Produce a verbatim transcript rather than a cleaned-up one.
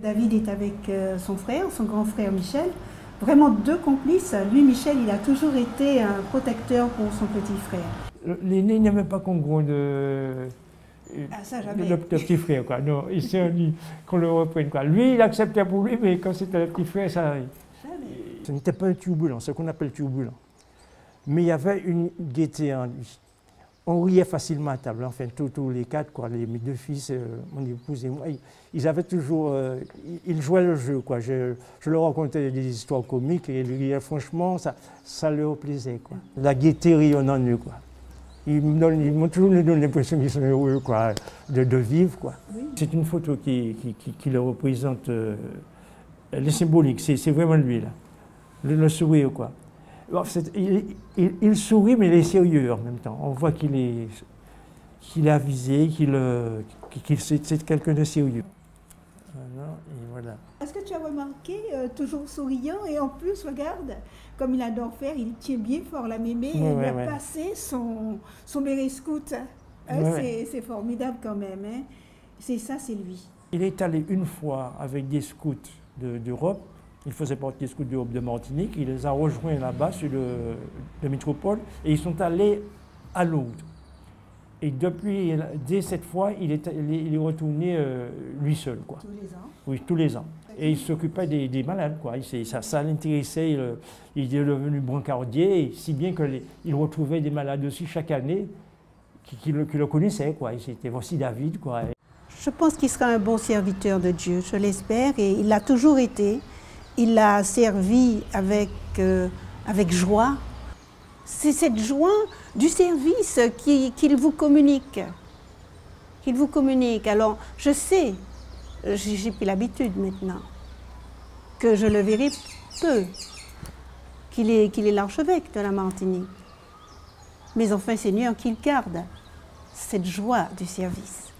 David est avec son frère, son grand frère Michel, vraiment deux complices. Lui, Michel, il a toujours été un protecteur pour son petit frère. L'aîné n'aimait pas qu'on gronde euh, ah, ça, le, le petit frère, quoi. Non, il s'est dit qu'on le reprenne, quoi. Lui, il acceptait pour lui, mais quand c'était le petit frère, ça arrive. Ce n'était pas un turbulent, ce qu'on appelle turbulent. Mais il y avait une gaieté en lui. On riait facilement à table, enfin, tous les quatre, quoi, les, mes deux fils, euh, mon épouse et moi, ils, ils avaient toujours, euh, ils jouaient le jeu, quoi. Je, je leur racontais des histoires comiques et ils riaient, franchement, ça, ça leur plaisait, quoi. La gaieté rayonnant en eux, quoi. Ils m'ont toujours donné l'impression qu'ils sont heureux, quoi, de, de vivre, quoi. Oui. C'est une photo qui, qui, qui, qui le représente, euh, les symboliques, c'est vraiment lui, là. Le, le sourire, quoi. Alors, il, il, il sourit, mais il est sérieux en même temps. On voit qu'il est, qu'il est avisé, qu'il qu'il, c'est quelqu'un de sérieux. Voilà, et voilà. Est-ce que tu as remarqué, euh, toujours souriant, et en plus, regarde, comme il adore faire, il tient bien fort la mémé, ouais, et ouais, il a ouais. passé son, son béret scout. Hein, ouais. C'est formidable quand même. Hein. C'est ça, c'est lui. Il est allé une fois avec des scouts d'Europe. De, Il faisait partie des scouts du groupe de Martinique. Il les a rejoints là-bas, sur le, le métropole, et ils sont allés à Lourdes. Et depuis, dès cette fois, il est, il est retourné euh, lui seul, quoi. Tous les ans? Oui, tous les ans. Et il s'occupait des, des malades, quoi. Il, ça ça l'intéressait. Il, il est devenu brancardier, si bien qu'il retrouvait des malades aussi chaque année qui, qui, le, qui le connaissaient, quoi. C'était voici David, quoi. Je pense qu'il sera un bon serviteur de Dieu, je l'espère, et il l'a toujours été. Il l'a servi avec, euh, avec joie. C'est cette joie du service qu'il qu'il vous communique. Qu'il vous communique. Alors, je sais, j'ai pris l'habitude maintenant, que je le verrai peu, qu'il est, qu'il est l'archevêque de la Martinique. Mais enfin, Seigneur, qu'il garde cette joie du service.